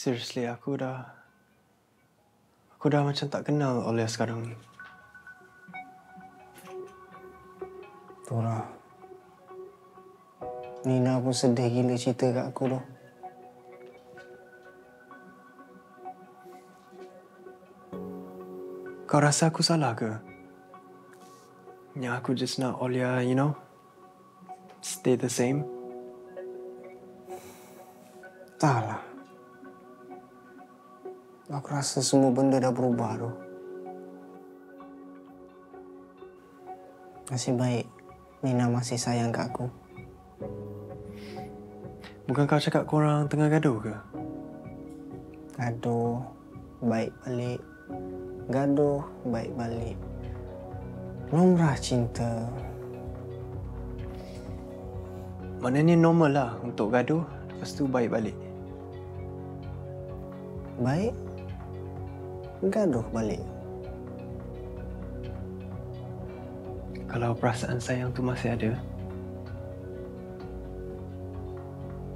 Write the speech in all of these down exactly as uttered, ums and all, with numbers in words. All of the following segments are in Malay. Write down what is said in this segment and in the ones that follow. Seriously, aku dah... Aku dah macam tak kenal Olya sekarang ni. Betul lah. Nina pun sedih gila cerita kat aku tu. Kau rasa aku salah ke? Yang aku just nak Olya, you know, stay the same? Entahlah. Aku rasa semua benda dah berubah tu. Nasib baik Nina masih sayang kat aku. Bukan kau cakap korang tengah gaduh ke? Gaduh, baik balik. Gaduh, baik balik. Romrah cinta. Maknanya normal lah untuk gaduh, lepas tu baik balik. Baik, gaduh balik. Kalau perasaan sayang tu masih ada,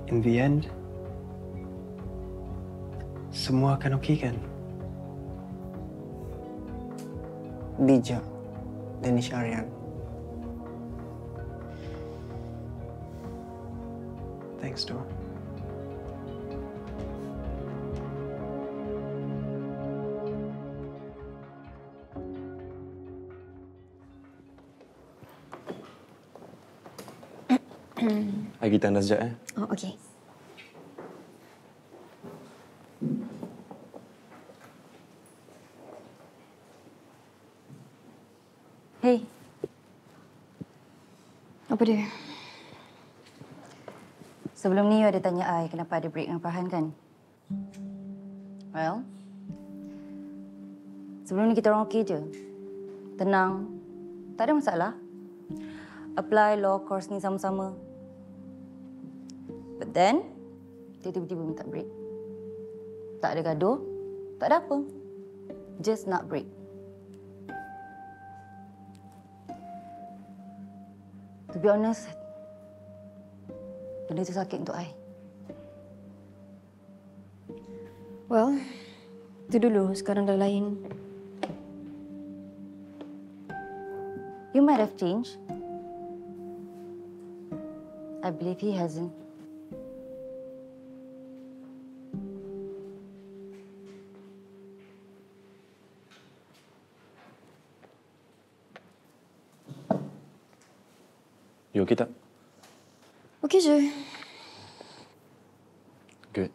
in the end, semua akan okey kan? Bija, Danish Aryan. Thanks to. Lagi tanda sejak eh? Oh, okey. Hey. Apa dia? Sebelum ni you ada tanya I kenapa ada break dengan Farhan kan? Well, sebelum ni kita orang okey je. Tenang. Tak ada masalah. Apply law course ni sama-sama. But then, dia tiba-tiba minta break. Tak ada gaduh. Tak ada apa. Just nak break. To be honest, benda itu sakit untuk I. Well, itu dulu. Sekarang dah lain. You might have changed. I believe he hasn't. You okay tak? Okay je. Good.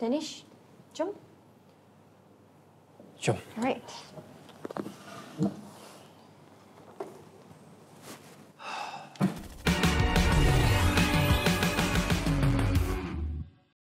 Danish, jom. Jom. Alright.